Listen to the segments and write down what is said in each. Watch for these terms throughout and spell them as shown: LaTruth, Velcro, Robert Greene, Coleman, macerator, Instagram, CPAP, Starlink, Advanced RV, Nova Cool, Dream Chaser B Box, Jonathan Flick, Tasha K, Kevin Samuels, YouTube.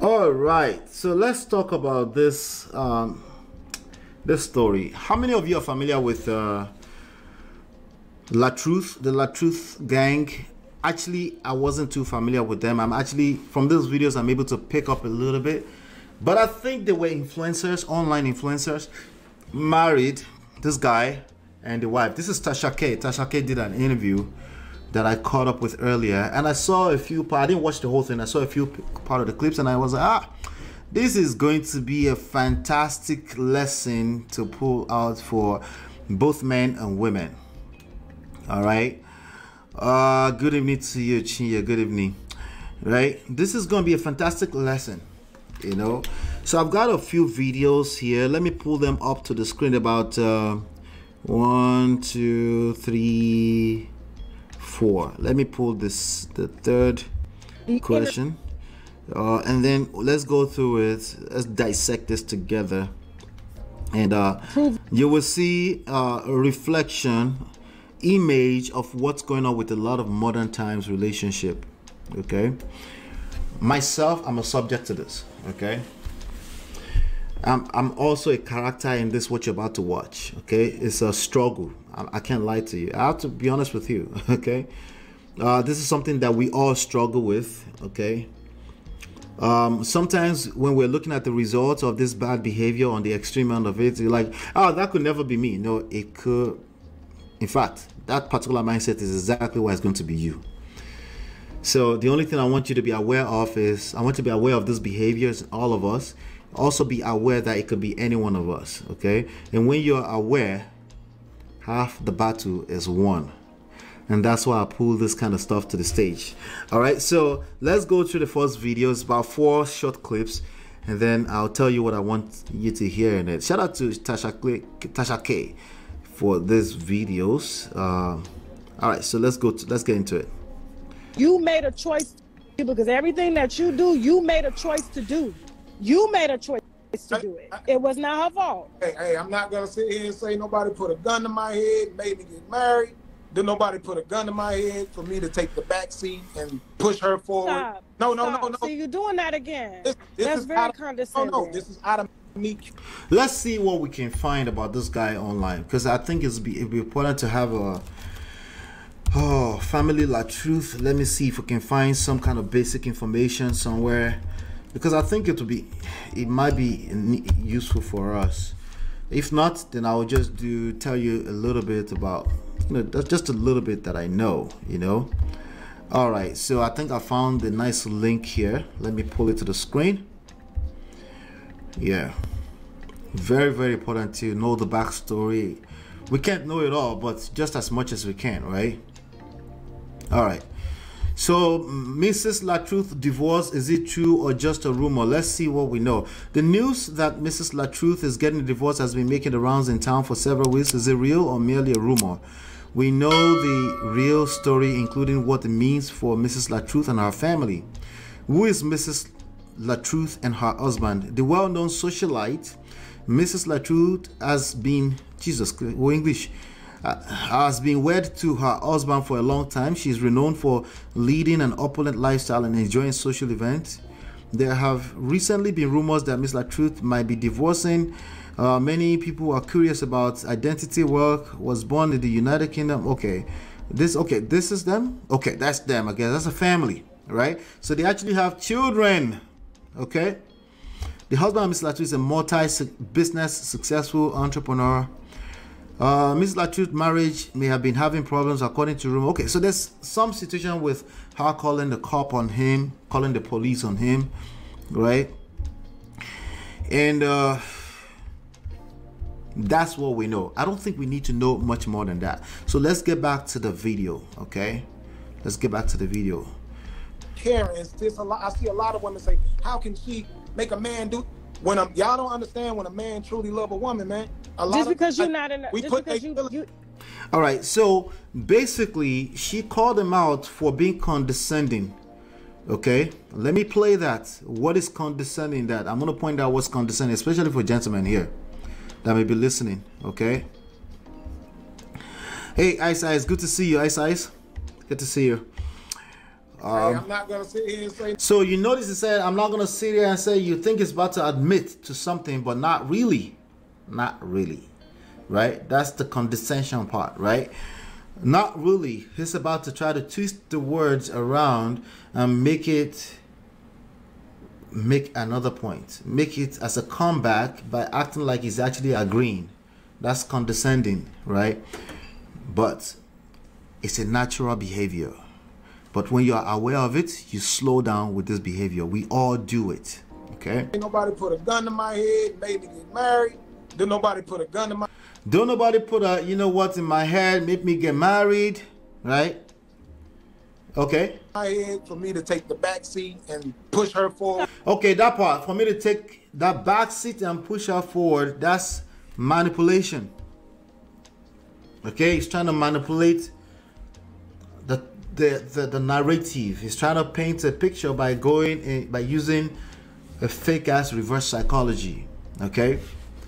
All right, so let's talk about this this story. How many of you are familiar with LaTruth, the LaTruth gang? Actually, I wasn't too familiar with them. I'm actually, from those videos, I'm able to pick up a little bit. But I think they were influencers, online influencers, married, this guy and the wife. This is Tasha K. Tasha K did an interview that I caught up with earlier, and I saw a few parts. I didn't watch the whole thing. I saw a few part of the clips, and I was like, ah, this is going to be a fantastic lesson to pull out for both men and women. All right. Good evening to you, Chinya. Good evening. Right. This is going to be a fantastic lesson, you know. So I've got a few videos here. Let me pull them up to the screen. About 1, 2, 3, 4. Let me pull this, the third question, and then let's go through it. Let's dissect this together, and you will see a reflection, image of what's going on with a lot of modern times relationship. Okay, myself, I'm a subject to this. Okay, I'm also a character in this, what you're about to watch. Okay, it's a struggle. I can't lie to you. I have to be honest with you. Okay, this is something that we all struggle with. Okay, sometimes when we're looking at the results of this bad behavior on the extreme end of it, you're like, oh, that could never be me. No, it could. In fact, that particular mindset is exactly what is going to be you. So the only thing I want you to be aware of is, I want you to be aware of these behaviors in all of us. Also be aware that it could be any one of us. Okay, and when you're aware, half the battle is won, and that's why I pull this kind of stuff to the stage. All right, so let's go through the first videos, about 4 short clips, and then I'll tell you what I want you to hear in it. Shout out to Tasha K for these videos. All right, so let's get into it. You made a choice, because everything that you do, you made a choice to do. You made a choice to do it. It was not her fault. Hey, I'm not going to sit here and say nobody put a gun to my head, made me get married. Then nobody put a gun to my head for me to take the back seat and push her forward. Stop. No. So you're doing that again. That's very condescending. No, this is out of me. Let's see what we can find about this guy online, because I think it'd be important to have a family LaTruth. Let me see if we can find some kind of basic information somewhere, because I think it might be useful for us. If not, then I will just tell you a little bit about, just a little bit that I know, All right, so I think I found the nice link here. Let me pull it to the screen. Yeah, very, very important to know the backstory. We can't know it all, but just as much as we can, right? All right. So, Mrs. LaTruth divorce, is it true or just a rumor? Let's see what we know. The news that Mrs. LaTruth is getting a divorce has been making the rounds in town for several weeks. Is it real or merely a rumor? We know the real story, including what it means for Mrs. LaTruth and her family. Who is Mrs. LaTruth and her husband? The well-known socialite, Mrs. LaTruth has been, Jesus Christ, oh, English, has been wed to her husband for a long time. She's renowned for leading an opulent lifestyle and enjoying social events. There have recently been rumors that Miss LaTruth might be divorcing. Many people are curious about identity. Work was born in the United Kingdom. Okay, this is them. Okay, that's them. I guess that's a family, right? So they actually have children. Okay, the husband of Miss LaTruth is a multi-business successful entrepreneur. Miss LaTruth's marriage may have been having problems, according to rumor. Okay, so there's some situation with her calling the cop on him, calling the police on him, right? And that's what we know. I don't think we need to know much more than that. So let's get back to the video, okay? Let's get back to the video. Karens, I see a lot of women say, how can she make a man do? Y'all don't understand when a man truly loves a woman, man. Just because you're not enough. All right, so basically she called him out for being condescending. Okay, let me play that. What is condescending? That I'm going to point out what's condescending, especially for gentlemen here that may be listening. Okay. Hey, Ice Ice, good to see you. Ice Ice, good to see you. I'm not going to sit here and say. So you notice it said, I'm not going to sit here and say, you think it's about to admit to something, but not really. Not really. Right? That's the condescension part, right? Not really. He's about to try to twist the words around and make another point. Make it as a comeback by acting like he's actually agreeing. That's condescending, right? But it's a natural behavior. But when you are aware of it, you slow down with this behavior. We all do it, okay? Ain't nobody put a gun to my head, made me get married. Don't nobody put a gun to my... Don't nobody put a, you know what, in my head, make me get married, right? Okay. My head for me to take the back seat and push her forward. Okay, that part, for me to take that back seat and push her forward, that's manipulation. Okay, he's trying to manipulate the narrative. He's trying to paint a picture by going in, by using a fake ass reverse psychology. Okay,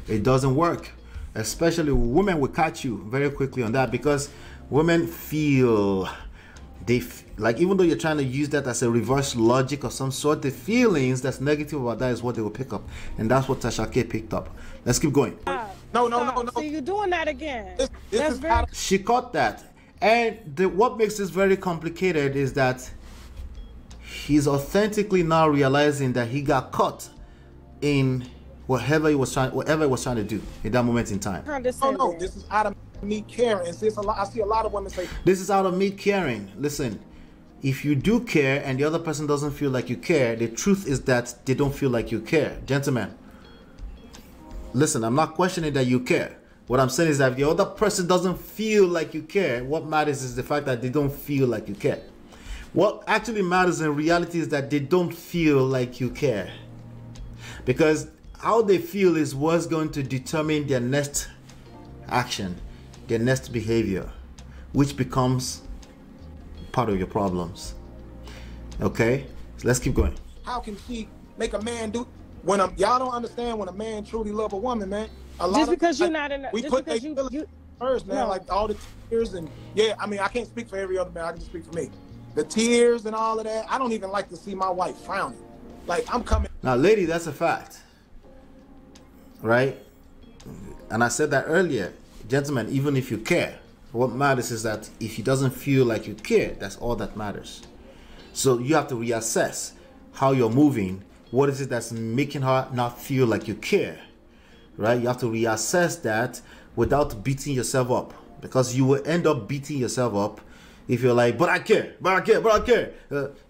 it doesn't work. Especially women will catch you very quickly on that, because women feel like, even though you're trying to use that as a reverse logic of some sort, the feelings that's negative about that is what they will pick up, and that's what Tasha K picked up. Let's keep going. No. So you're doing that again. She caught that. And what makes this very complicated is that he's authentically now realizing that he got caught in whatever he was trying to do at that moment in time. No, this is out of me caring. I see a lot of women say, this is out of me caring. Listen, if you do care and the other person doesn't feel like you care, the truth is that they don't feel like you care. Gentlemen, listen, I'm not questioning that you care. What I'm saying is that if the other person doesn't feel like you care, what matters is the fact that they don't feel like you care. What actually matters in reality is that they don't feel like you care. Because how they feel is what's going to determine their next action, their next behavior, which becomes part of your problems. Okay? So let's keep going. How can she make a man do... Y'all don't understand when a man truly loves a woman, man. Just because you're not in, we put that first, man. Like all the tears and I mean, I can't speak for every other man. I can speak for me. The tears and all of that. I don't even like to see my wife frowning. Like I'm coming now, lady. That's a fact, right? And I said that earlier, gentlemen. Even if you care, what matters is that if he doesn't feel like you care, that's all that matters. So you have to reassess how you're moving. What is it that's making her not feel like you care? Right? You have to reassess that without beating yourself up, because you will end up beating yourself up if you're like, but I care.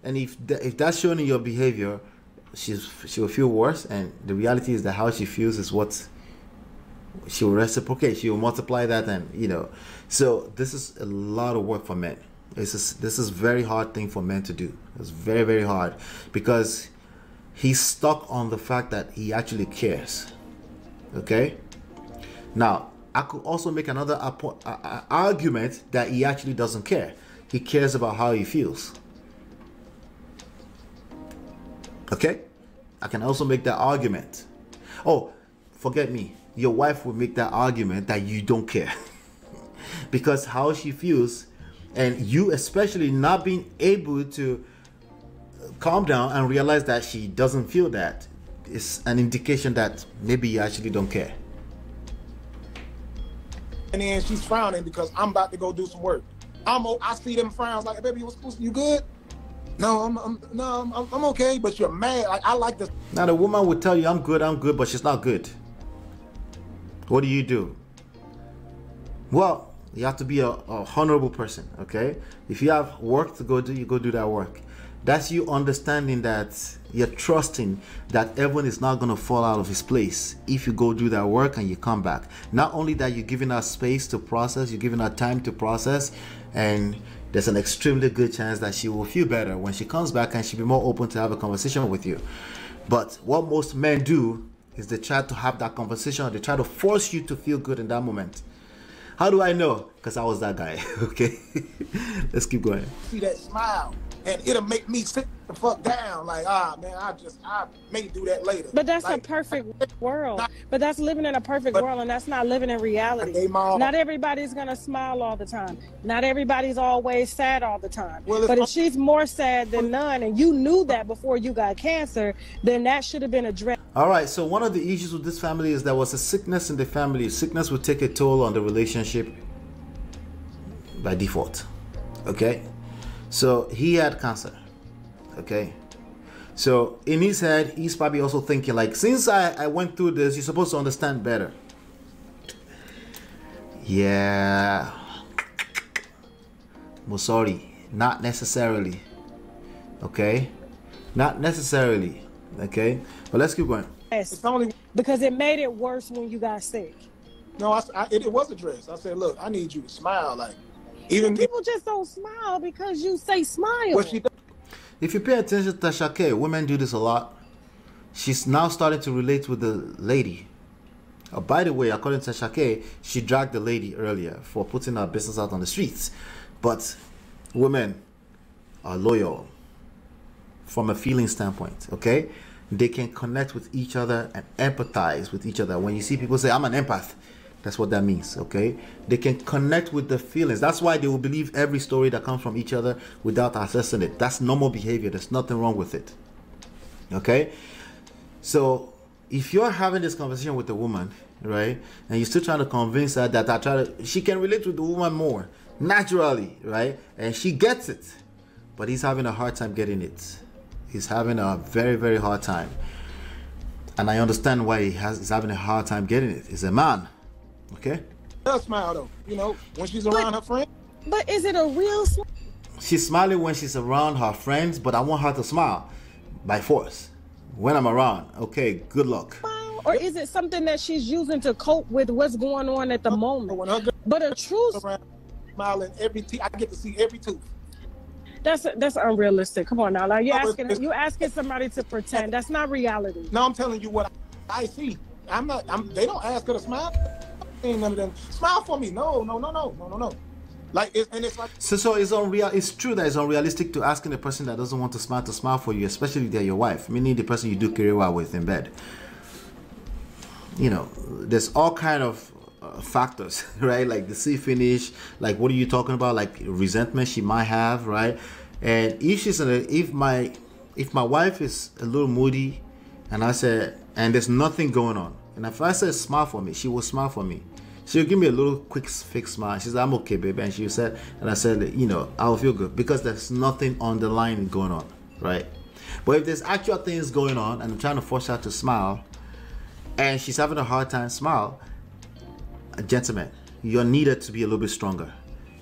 And if that's shown in your behavior, she will feel worse. And the reality is that how she feels is what she will reciprocate. She will multiply that, and you know. So this is a lot of work for men. This is very hard thing for men to do. It's very, very hard, because he's stuck on the fact that he actually cares. Okay, now I could also make another argument that he actually doesn't care. He cares about how he feels. Okay, I can also make that argument. Oh, forget me, your wife will make that argument that you don't care because how she feels, and you especially not being able to calm down and realize that she doesn't feel that, is an indication that maybe you actually don't care. And then she's frowning because I'm about to go do some work. I see them frowns like, baby, you good? No, I'm okay, but you're mad. I like this. Now the woman would tell you, I'm good, but she's not good. What do? Well, you have to be a honorable person, okay? If you have work to go do, you go do that work. That's you understanding that you're trusting that everyone is not going to fall out of his place if you go do that work and you come back. Not only that, you're giving her space to process, you're giving her time to process, and there's an extremely good chance that she will feel better when she comes back and she'll be more open to have a conversation with you. But what most men do is they try to have that conversation, or they try to force you to feel good in that moment. How do I know? Because I was that guy, okay? Let's keep going. See that smile. and it'll make me sit the fuck down. Like, ah, man, I may do that later. But that's like, a perfect world. But that's living in a perfect world, and that's not living in reality. Not everybody's gonna smile all the time. Not everybody's always sad all the time. Well, but if she's more sad than none, and you knew that before you got cancer, then that should have been addressed. All right, so one of the issues with this family is there was a sickness in the family. Sickness would take a toll on the relationship by default, okay? So he had cancer, okay? So in his head, he's probably also thinking like, since I went through this, you're supposed to understand better. Yeah, well, sorry, not necessarily, okay? Not necessarily, okay? But let's keep going. It's only because it made it worse when you got sick. No, it was addressed. I said, look, I need you to smile. Like, even people just don't smile because you say smile. Well, if you pay attention to Tasha K, women do this a lot. She's now starting to relate with the lady. Oh, by the way, according to Tasha K, she dragged the lady earlier for putting her business out on the streets. But women are loyal from a feeling standpoint, okay? They can connect with each other and empathize with each other. When you see people say, I'm an empath, that's what that means, okay? They can connect with the feelings. That's why they will believe every story that comes from each other without assessing it. That's normal behavior. There's nothing wrong with it, okay? So if you're having this conversation with a woman, right, and you're still trying to convince her that she can relate with the woman more naturally, right, and she gets it, but he's having a hard time getting it. He's having a very, very hard time. And I understand why he's having a hard time getting it. He's a man. Okay? She'll smile though, you know, when she's around her friends. But is it a real smile? She's smiling when she's around her friends, but I want her to smile by force when I'm around. Okay, good luck. Or is it something that she's using to cope with what's going on at the moment? But a true smiling every I get to see every tooth. That's unrealistic. Come on now, like you asking somebody to pretend. That's not reality. No, I'm telling you what I see. I'm not. They don't ask her to smile. Ain't none of them smile for me. No. Like it's like so it's unreal. It's true that it's unrealistic to asking a person that doesn't want to smile for you, especially if they're your wife, meaning the person you do career well with in bed. You know, there's all kind of factors, right? Like the sea finish, like what are you talking about? Like resentment she might have, right? And if she's if my wife is a little moody, and I said, and there's nothing going on, and if I said smile for me, she will smile for me. She'll give me a little quick fake smile. She said, I'm okay, baby. And she said, and I said, you know, I'll feel good because there's nothing underlying going on, right? But if there's actual things going on, and I'm trying to force her to smile, and she's having a hard time smile. Gentlemen, you're needed to be a little bit stronger.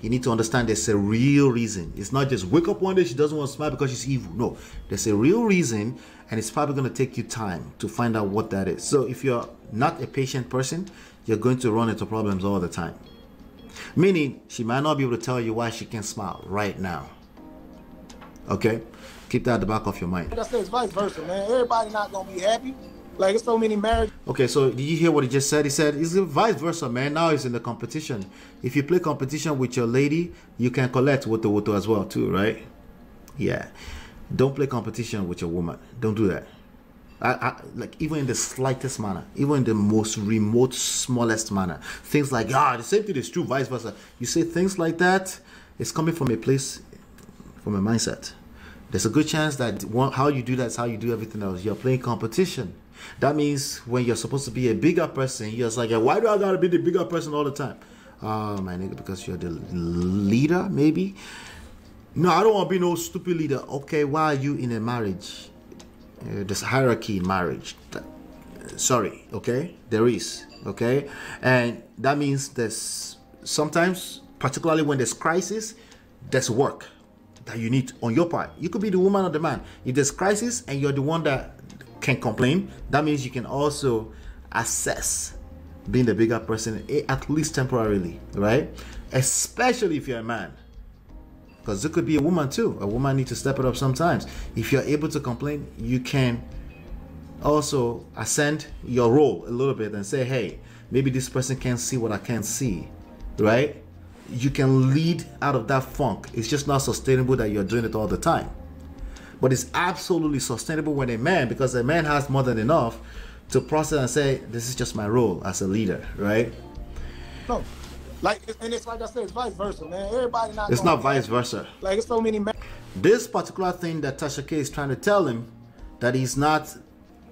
You need to understand there's a real reason. It's not just wake up one day, she doesn't want to smile because she's evil. No, there's a real reason, and it's probably going to take you time to find out what that is. So if you're not a patient person, you're going to run into problems all the time. Meaning, she might not be able to tell you why she can't smile right now. Okay? Keep that at the back of your mind. That's vice versa, man. Everybody's not going to be happy. Like, it's so many marriages. Okay, so did you hear what he just said? He said, it's vice versa, man. Now it's in the competition. If you play competition with your lady, you can collect woto woto as well too, right? Yeah. Don't play competition with your woman. Don't do that. Like, even in the slightest manner, even in the most remote, smallest manner. Things like, ah, the same thing is true, vice versa. You say things like that, it's coming from a place, from a mindset. There's a good chance that how you do that is how you do everything else. You're playing competition. That means when you're supposed to be a bigger person, you're just like, why do I gotta be the bigger person all the time? Oh, my nigga, because you're the leader, maybe? No, I don't want to be no stupid leader. Okay, why are you in a marriage? There's hierarchy in marriage. Sorry, okay? There is, okay? And that means there's sometimes, particularly when there's crisis, there's work that you need on your part. You could be the woman or the man. If there's crisis and you're the one that can complain, that means you can also assess being the bigger person, at least temporarily, right? Especially if you're a man, because it could be a woman too. A woman needs to step it up sometimes. If you're able to complain, you can also ascend your role a little bit and say, hey, maybe this person can't see what I can't see, right? you can lead out of that funk. It's just not sustainable that you're doing it all the time. But it's absolutely sustainable when a man, because a man has more than enough to process and say, this is just my role as a leader, right? No, like, and it's like I said, it's vice versa, man. Everybody not. It's not vice versa. Like, it's so many men. This particular thing that Tasha K is trying to tell him that he's not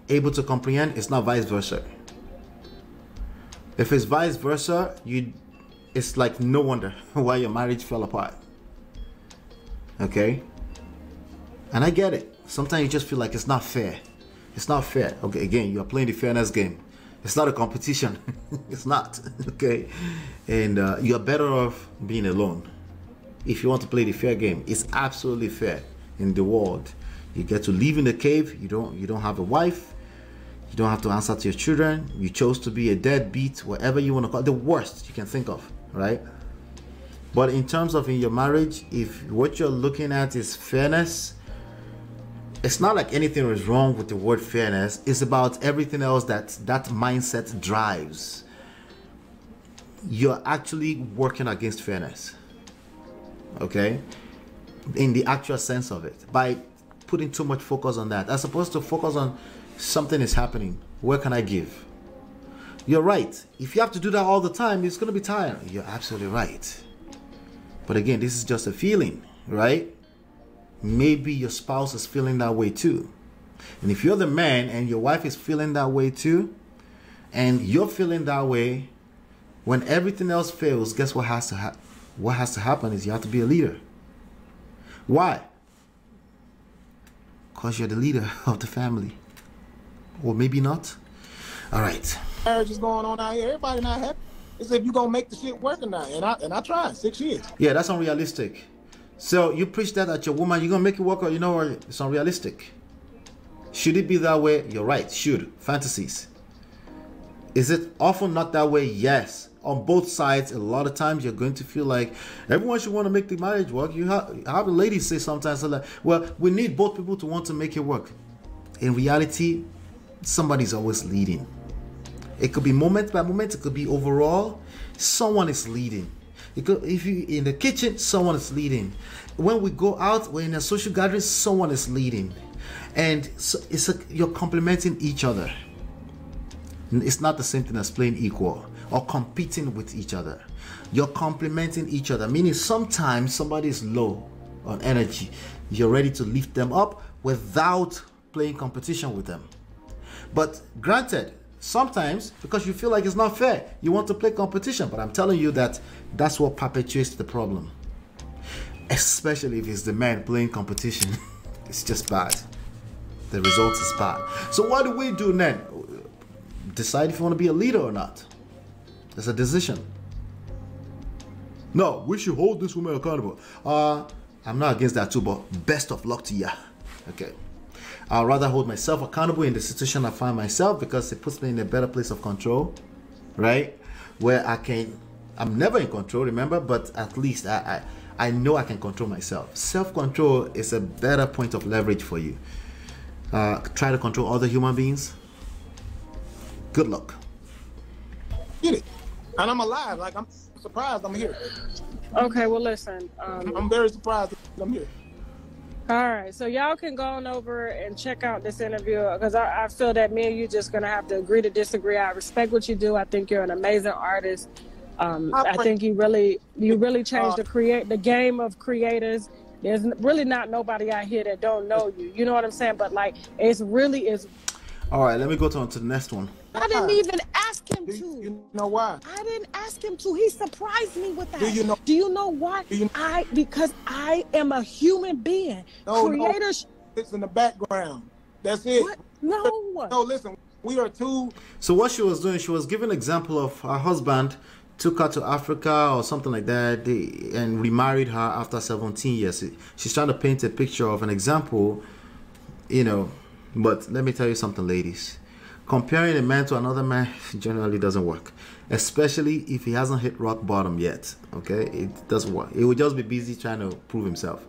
able to comprehend, it's not vice versa. If it's vice versa, it's like no wonder why your marriage fell apart. Okay? And I get it. Sometimes you just feel like it's not fair. It's not fair. Okay, again, you're playing the fairness game. It's not a competition. It's not. Okay? And you're better off being alone. If you want to play the fair game, it's absolutely fair in the world. You get to live in the cave. You don't have a wife. You don't have to answer to your children. You chose to be a deadbeat, whatever you want to call it, the worst you can think of, right? But in terms of in your marriage, if what you're looking at is fairness, it's not like anything is wrong with the word fairness. It's about everything else that mindset drives. You're actually working against fairness, okay? In the actual sense of it, by putting too much focus on that, as opposed to focus on something is happening. Where can I give? You're right. If you have to do that all the time, it's going to be tiring. You're absolutely right. But again, this is just a feeling, right? Maybe your spouse is feeling that way too. And if you're the man and your wife is feeling that way too, and you're feeling that way, when everything else fails, guess what has to happen? What has to happen is you have to be a leader. Why? Because you're the leader of the family. Or maybe not. All right. Marriage is going on out here. Everybody not happy. It's if you gonna make the shit work or not. And I tried 6 years. Yeah, that's unrealistic. So you preach that at your woman, you're gonna make it work, or you know, it's unrealistic. Should it be that way? You're right. Should. Fantasies. Is it often not that way? Yes. On both sides, a lot of times you're going to feel like everyone should want to make the marriage work. You have a lady say sometimes, like, well, we need both people to want to make it work. In reality, somebody's always leading. It could be moment by moment. It could be overall. Someone is leading. It could, if you in the kitchen, someone is leading. When we go out, we're in a social gathering, someone is leading, and so it's like you're complementing each other. It's not the same thing as playing equal or competing with each other. You're complementing each other. Meaning sometimes somebody is low on energy. You're ready to lift them up without playing competition with them. But granted, sometimes because you feel like it's not fair, you want to play competition. But I'm telling you that that's what perpetuates the problem, especially if it's the man playing competition. It's just bad. The result is bad. So what do we do then? Decide if you want to be a leader or not. It's a decision. No, we should hold this woman accountable. I'm not against that too, but best of luck to you. Okay. I'd rather hold myself accountable in the situation I find myself, because it puts me in a better place of control, right? Where I'm never in control, remember, but at least I know I can control myself. Self-control is a better point of leverage for you. Try to control other human beings. Good luck. Get it. And I'm alive. Like, I'm surprised I'm here. Okay, well, listen. I'm very surprised I'm here. All right, so y'all can go on over and check out this interview, because I feel that me and you just going to have to agree to disagree. I respect what you do. I think you're an amazing artist. I think you really changed the game of creators. There's really not nobody out here that don't know you. You know what I'm saying? But like, it's really is. All right, let me go on to the next one. I didn't even ask him to. You know why? I didn't ask him to. He surprised me with that. Do you know why? Because I am a human being. No, creators. No. It's in the background. That's it. What? No. No, listen. We are two. So what she was doing, she was giving an example of her husband took her to Africa or something like that, and remarried her after 17 years. She's trying to paint a picture of an example, you know. But let me tell you something, ladies. Comparing a man to another man generally doesn't work, especially if he hasn't hit rock bottom yet, okay? It doesn't work. It would just be busy trying to prove himself.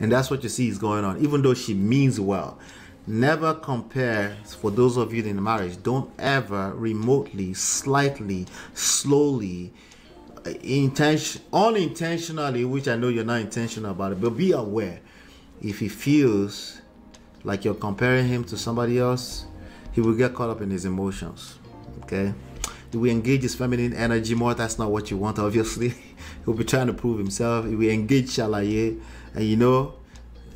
And that's what you see is going on, even though she means well. Never compare, for those of you in marriage, don't ever remotely, slightly, slowly, unintentionally, which I know you're not intentional about it, but be aware. If he feels like you're comparing him to somebody else, he will get caught up in his emotions. Okay? He will engage his feminine energy more. That's not what you want, obviously. He'll be trying to prove himself. He will engage Shalaye. And you know,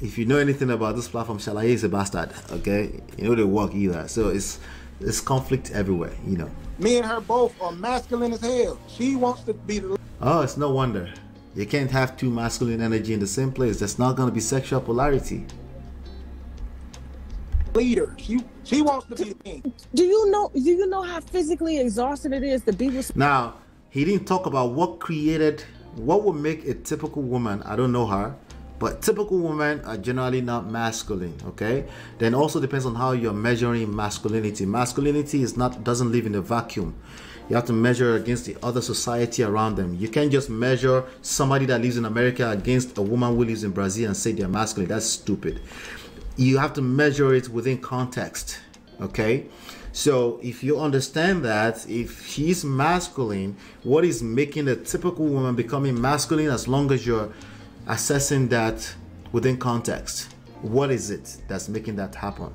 if you know anything about this platform, Shalaye is a bastard. Okay? You know they work either. So it's conflict everywhere, you know. Me and her both are masculine as hell. She wants to be the... Oh, it's no wonder. You can't have two masculine energy in the same place. That's not going to be sexual polarity. Leader, she wants to be the king. Do you know how physically exhausted it is to be with? Now, he didn't talk about what would make a typical woman. I don't know her, but typical women are generally not masculine. Okay, then also depends on how you're measuring masculinity. Masculinity is not doesn't live in a vacuum. You have to measure against the other society around them. You can't just measure somebody that lives in America against a woman who lives in Brazil and say they're masculine. That's stupid. You have to measure it within context, okay? So if you understand that, if she's masculine, what is making a typical woman becoming masculine, as long as you're assessing that within context? What is it that's making that happen?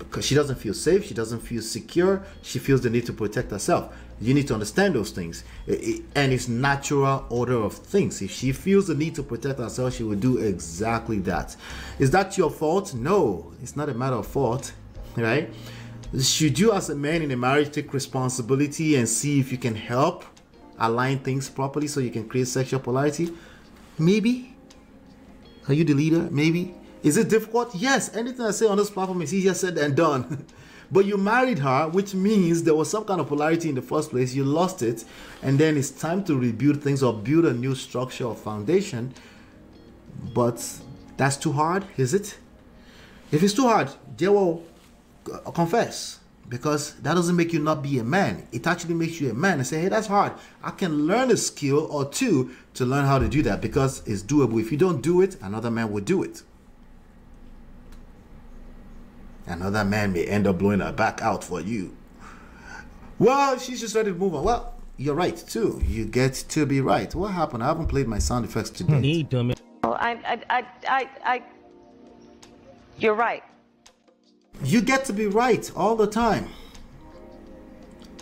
Because she doesn't feel safe, she doesn't feel secure, she feels the need to protect herself. You need to understand those things, and it's natural order of things. If she feels the need to protect herself, she will do exactly that. Is that your fault? No, it's not a matter of fault, right? Should you as a man in a marriage take responsibility and see if you can help align things properly so you can create sexual polarity? Maybe. Are you the leader? Maybe. Is it difficult? Yes. Anything I say on this platform is easier said than done. But you married her, which means there was some kind of polarity in the first place. You lost it, and then it's time to rebuild things or build a new structure or foundation. But that's too hard, is it? If it's too hard, they will confess, because that doesn't make you not be a man. It actually makes you a man and say, hey, that's hard. I can learn a skill or two to learn how to do that, because it's doable. If you don't do it, another man will do it. Another man may end up blowing her back out for you. Well, she's just ready to move on. Well, you're right, too. You get to be right. What happened? I haven't played my sound effects today. Well, you're right. You get to be right all the time.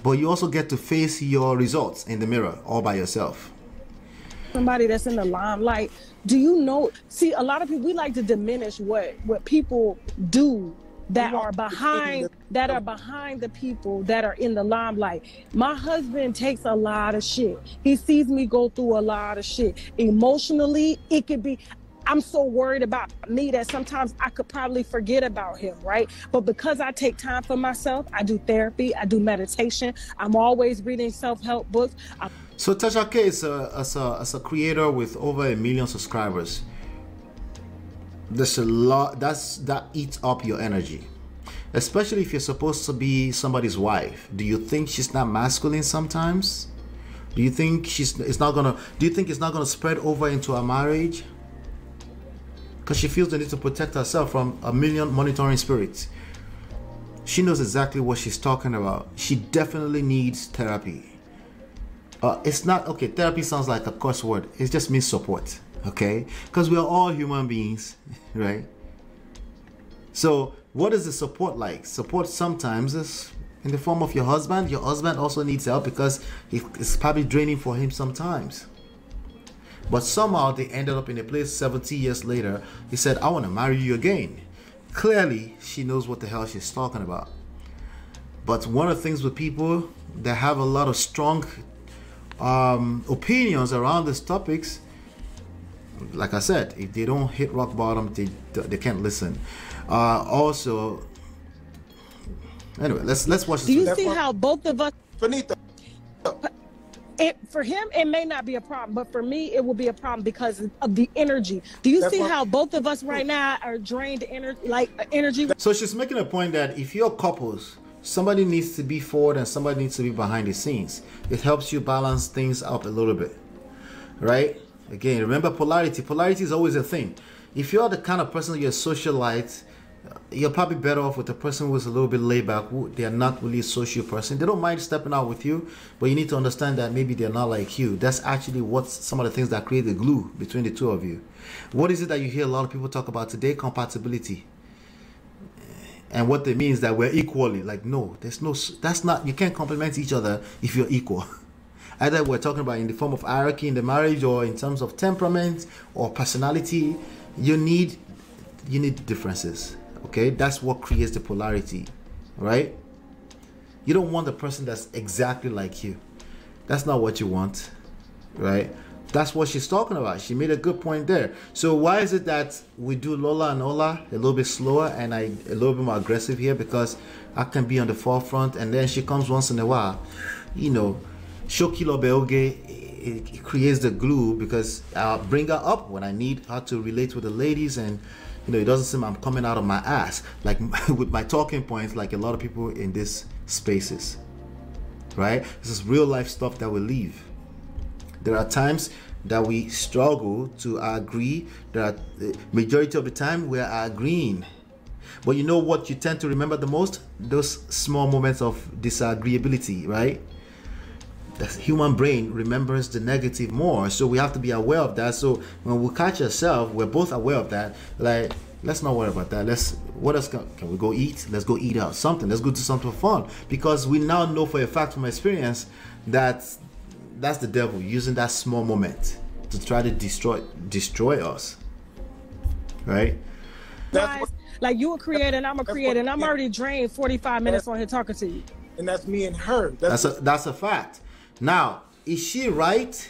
But you also get to face your results in the mirror all by yourself. Somebody that's in the limelight, do you know? See, a lot of people, we like to diminish what people do that are behind the people that are in the limelight. My husband takes a lot of shit. He sees me go through a lot of shit. Emotionally, it could be, I'm so worried about me that sometimes I could probably forget about him, right? But because I take time for myself, I do therapy, I do meditation, I'm always reading self-help books. So Tasha K is a creator with over 1 million subscribers. There's a lot that eats up your energy, especially if you're supposed to be somebody's wife. Do you think she's not masculine sometimes? Do you think it's not gonna spread over into a marriage? Because she feels the need to protect herself from 1 million monitoring spirits. She knows exactly what she's talking about. She definitely needs therapy. It's not okay. Therapy sounds like a curse word. It just means support. Okay, because we are all human beings, right? So what is the support like? Support sometimes is in the form of your husband. Your husband also needs help because it's probably draining for him sometimes. But somehow they ended up in a place 70 years later. He said, I want to marry you again. Clearly, she knows what the hell she's talking about. But one of the things with people that have a lot of strong opinions around these topics, like I said, if they don't hit rock bottom, they can't listen. Also, anyway, let's watch this. Do you see how both of us, Benita? For him, it may not be a problem, but for me, it will be a problem because of the energy. Do you see how both of us right now are drained energy? So she's making a point that if you're couples, somebody needs to be forward and somebody needs to be behind the scenes. It helps you balance things up a little bit, right? Again, remember polarity. Polarity is always a thing. If you're the kind of person, you're a socialite, you're probably better off with a person who is a little bit laid back. They are not really a social person. They don't mind stepping out with you, but you need to understand that maybe they're not like you. That's actually what's some of the things that create the glue between the two of you. What is it that you hear a lot of people talk about today? Compatibility. And what it means that we're equally. Like, no, there's no, that's not, you can't compliment each other if you're equal. Either we're talking about in the form of hierarchy in the marriage, or in terms of temperament or personality, you need differences. Okay, that's what creates the polarity, right? You don't want a person that's exactly like you. That's not what you want, right? That's what she's talking about. She made a good point there. So why is it that we do Lola and Ola a little bit slower, and I a little bit more aggressive here? Because I can be on the forefront, and then she comes once in a while, you know. Shokilo Beoge, it creates the glue, because I'll bring her up when I need her to relate with the ladies, and you know, it doesn't seem I'm coming out of my ass, like with my talking points, like a lot of people in these spaces, right? This is real life stuff that we live. There are times that we struggle to agree. There are majority of the time we are agreeing. But you know what you tend to remember the most? Those small moments of disagreeability, right? The human brain remembers the negative more, so we have to be aware of that. So when we catch ourselves, we're both aware of that. Like, let's not worry about that. Let's, what else can we go eat? Let's go eat out something. Let's go do something fun, because we now know for a fact from experience that that's the devil using that small moment to try to destroy us, right? That's like, you a creator and I'm a creator, and I'm already drained 45 minutes on here talking to you. And that's me and her. That's a fact. Now, is she right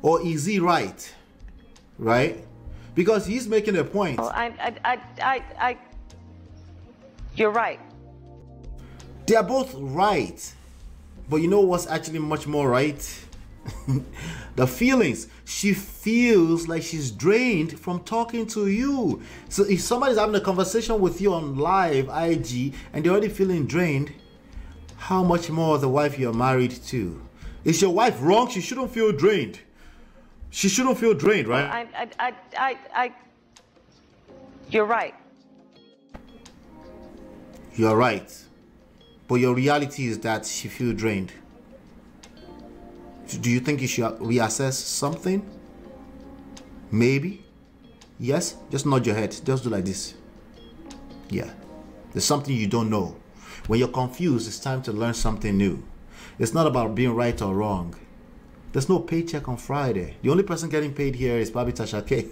or is he right? Right? Because he's making a point. Oh, you're right. They are both right. But you know what's actually much more right? The feelings. She feels like she's drained from talking to you. So if somebody's having a conversation with you on live, IG, and they're already feeling drained, how much more the wife you're married to? Is your wife wrong? She shouldn't feel drained. She shouldn't feel drained, right? You're right. You're right. But your reality is that she feels drained. Do you think you should reassess something? Maybe? Yes? Just nod your head. Just do like this. Yeah. There's something you don't know. When you're confused, it's time to learn something new. It's not about being right or wrong. There's no paycheck on Friday. The only person getting paid here is probably Tasha K.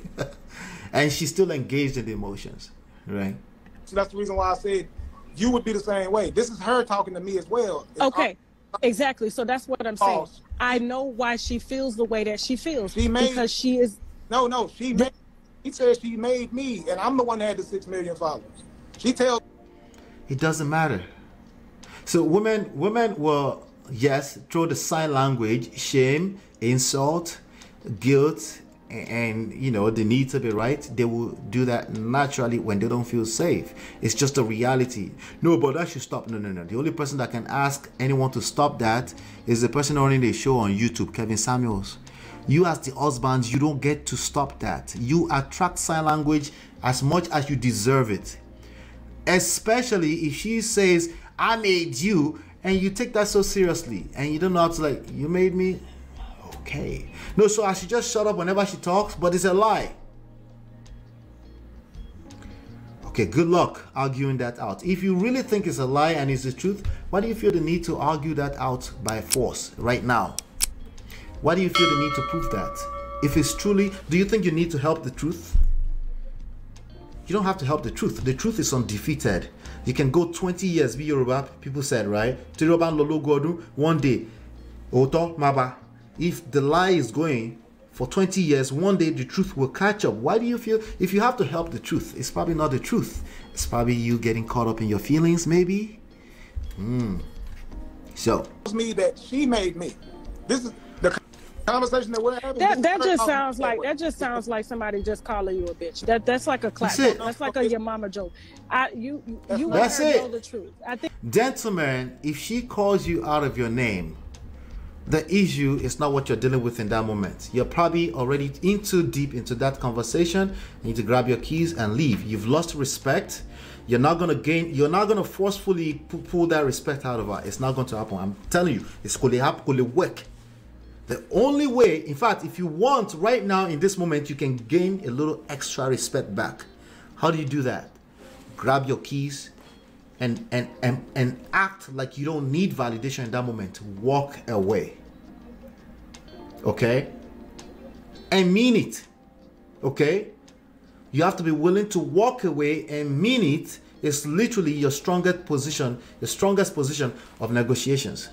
And she's still engaged in the emotions, right? So that's the reason why I said you would be the same way. This is her talking to me as well. It's okay, exactly. So that's what I'm saying. I know why she feels the way that she feels. She made, because she is... No, she made... He says she made me, and I'm the one that had the 6 million followers. She tells... It doesn't matter. So women will... Yes, through the sign language, shame, insult, guilt, and you know, the need to be right, they will do that naturally when they don't feel safe. It's just a reality. No, but that should stop. No. The only person that can ask anyone to stop that is the person running the show on YouTube, Kevin Samuels. You as the husband, you don't get to stop that. You attract sign language as much as you deserve it. Especially if she says, I made you, and you take that so seriously, and you don't know how to, like, you made me? Okay. No, so I should just shut up whenever she talks, but it's a lie. Okay, good luck arguing that out. If you really think it's a lie and it's the truth, why do you feel the need to argue that out by force right now? Why do you feel the need to prove that? If it's truly, do you think you need to help the truth? You don't have to help the truth. The truth is undefeated. You can go 20 years, be Yoruba, people said, right? One day, if the lie is going for 20 years, one day the truth will catch up. Why do you feel, if you have to help the truth, it's probably not the truth. It's probably you getting caught up in your feelings, maybe. So. Tells me that she made me. This is the conversation that we're having. That just sounds like somebody just calling you a bitch. That's like a clap. That's like a your mama joke. You let her know the truth. I think, gentlemen, if she calls you out of your name, the issue is not what you're dealing with in that moment. You're probably already in too deep into that conversation. You need to grab your keys and leave. You've lost respect. You're not going to gain, you're not going to forcefully pull that respect out of her. It's not going to happen. I'm telling you, it's going to work. The only way, in fact, if you want right now in this moment, you can gain a little extra respect back. How do you do that? Grab your keys and act like you don't need validation in that moment. Walk away. Okay? And mean it. Okay? You have to be willing to walk away and mean it. It's literally your strongest position of negotiations.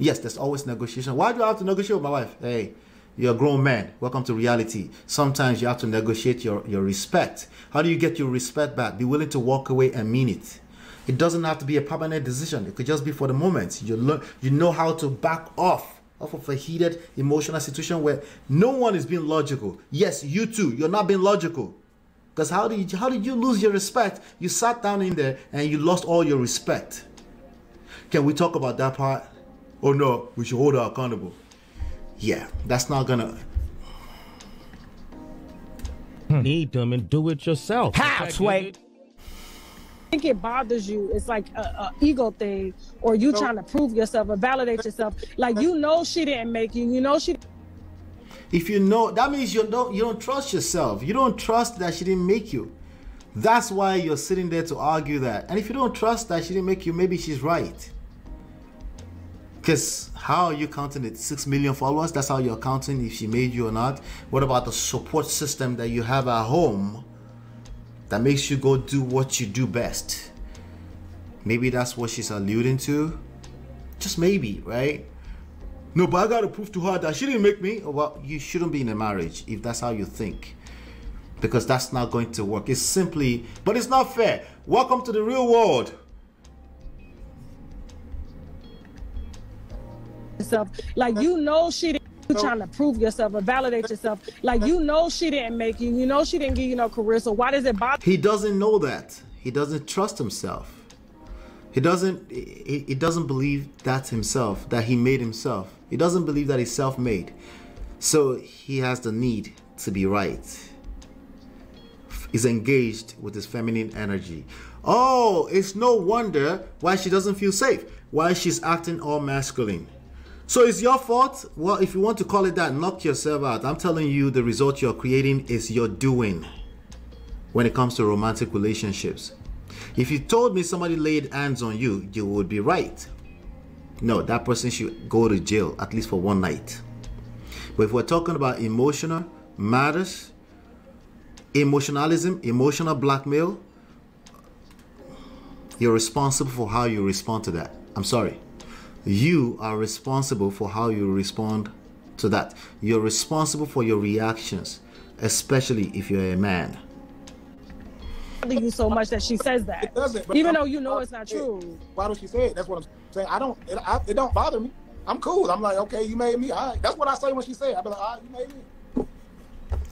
Yes, there's always negotiation. Why do I have to negotiate with my wife? Hey, you're a grown man. Welcome to reality. Sometimes you have to negotiate your respect. How do you get your respect back? Be willing to walk away and mean it. It doesn't have to be a permanent decision. It could just be for the moment. You learn, you know how to back off of a heated emotional situation where no one is being logical. Yes, you too. You're not being logical. Because how did you lose your respect? You sat down in there and you lost all your respect. Can we talk about that part? Oh no, we should hold her accountable. Yeah, that's not gonna... Need them and do it yourself. Halfway. I think it bothers you. It's like a ego thing, or you trying to prove yourself or validate yourself. Like, you know she didn't make you. You know she... If you know, that means you don't trust yourself. You don't trust that she didn't make you. That's why you're sitting there to argue that. And if you don't trust that she didn't make you, maybe she's right. Because how are you counting it? 6 million followers? That's how you're counting if she made you or not? What about the support system that you have at home that makes you go do what you do best? Maybe that's what she's alluding to. Just maybe, right? No, but I got to prove to her that she didn't make me. Well, you shouldn't be in a marriage if that's how you think. Because that's not going to work. It's simply, but it's not fair. Welcome to the real world. Yourself. Like, you know she didn't, you're trying to prove yourself or validate yourself. Like, you know she didn't make you. You know she didn't give you no career, so why does it bother? He doesn't know that. He doesn't trust himself. He doesn't believe that's himself, that he made himself. He doesn't believe that he's self-made. So he has the need to be right. He's engaged with his feminine energy. Oh, it's no wonder why she doesn't feel safe, why she's acting all masculine. So it's your fault? Well, if you want to call it that, knock yourself out. I'm telling you, the result you're creating is your doing when it comes to romantic relationships. If you told me somebody laid hands on you, you would be right. No, that person should go to jail, at least for one night. But if we're talking about emotional matters, emotionalism, emotional blackmail, you're responsible for how you respond to that. I'm sorry. You are responsible for how you respond to that. You're responsible for your reactions, especially if you're a man. You so much that she says that, it doesn't, even though you know it's not true. Why don't she say it? That's what I'm saying. It don't bother me. I'm cool. I'm like, okay, you made me. All right. That's what I say when she said. I be like, all right, you made me.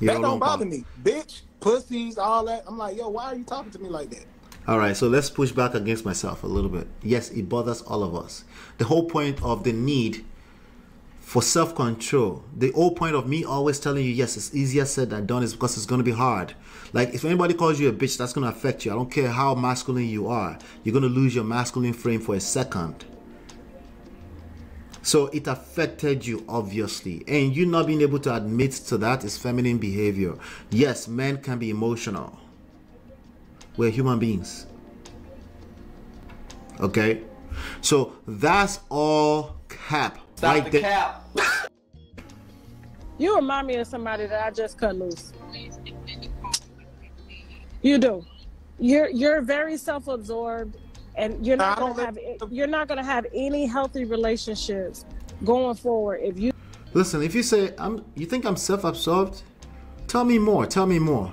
Yo, that don't bother me, bitch, pussies, all that. I'm like, yo, why are you talking to me like that? All right, so let's push back against myself a little bit. Yes, it bothers all of us. The whole point of the need for self-control, the whole point of me always telling you, yes, it's easier said than done, is because it's going to be hard. Like, if anybody calls you a bitch, that's going to affect you. I don't care how masculine you are. You're going to lose your masculine frame for a second. So it affected you, obviously. And you not being able to admit to that is feminine behavior. Yes, men can be emotional. We're human beings. Okay? So that's all cap. Stop like the cap. You remind me of somebody that I just cut loose. You do. You're very self-absorbed, and you're not gonna have any healthy relationships going forward if you listen, if you say you think I'm self-absorbed, tell me more, tell me more.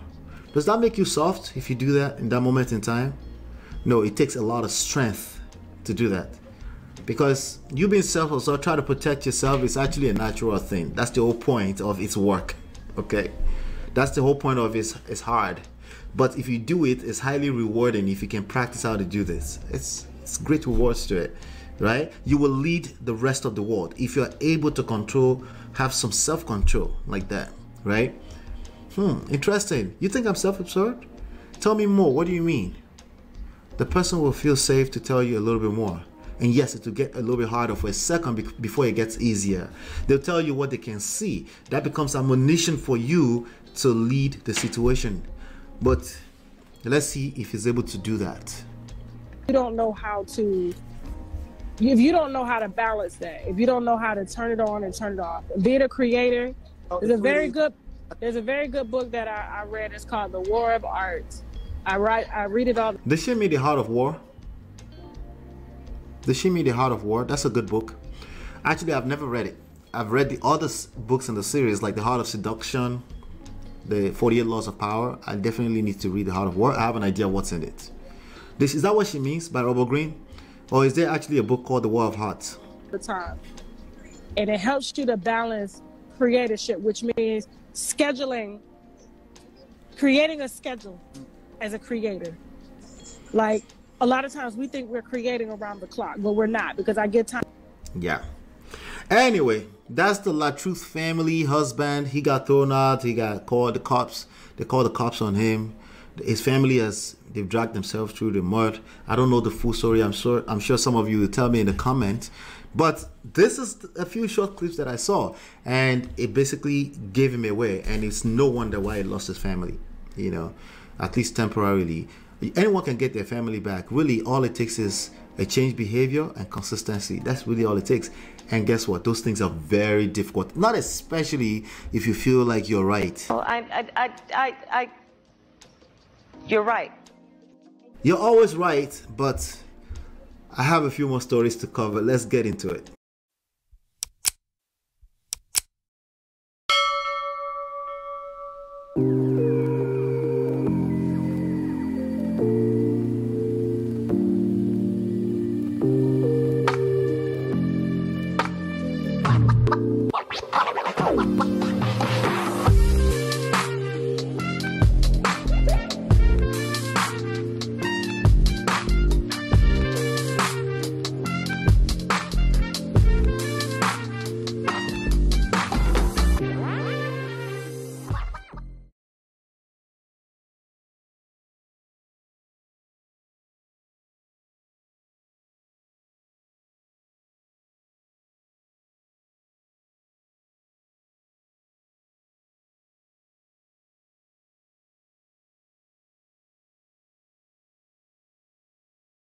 Does that make you soft if you do that in that moment in time? No, it takes a lot of strength to do that. Because you being selfless or trying to protect yourself is actually a natural thing. That's the whole point of its work, okay? That's the whole point of it's hard. But if you do it, it's highly rewarding if you can practice how to do this. It's great rewards to it, right? You will lead the rest of the world if you're able to control, have some self-control like that, right? Interesting. You think I'm self-absorbed? Tell me more. What do you mean? the person will feel safe to tell you a little bit more. And yes, it will get a little bit harder for a second before it gets easier. They'll tell you what they can see. That becomes ammunition for you to lead the situation. But let's see if he's able to do that. You don't know how to, if you don't know how to balance that, if you don't know how to turn it on and turn it off. Being a creator, there's a very good book that I read. It's called The War of Art. I read it all. Did she mean The Heart of War? Did she mean The Heart of War? That's a good book. Actually, I've never read it. I've read the other books in the series, like The Heart of Seduction, The 48 Laws of Power. I definitely need to read The Heart of War. I have an idea what's in it. This, is that what she means by Robert Greene? Or is there actually a book called The War of Hearts? The time. And it helps you to balance creatorship, which means scheduling, creating a schedule as a creator. Like, a lot of times we think we're creating around the clock, but we're not, because I get time. Yeah. Anyway, that's the LaTruth family. Husband, he got thrown out. He got called the cops. They called the cops on him. His family has, they've dragged themselves through the mud. I don't know the full story. I'm sure some of you will tell me in the comment. But this is a few short clips that I saw, and it basically gave him away. And it's no wonder why he lost his family, you know, at least temporarily. Anyone can get their family back. Really, all it takes is a change behavior and consistency. That's really all it takes. And guess what? Those things are very difficult, not especially if you feel like you're right. Well, you're right. You're always right, but I have a few more stories to cover. Let's get into it.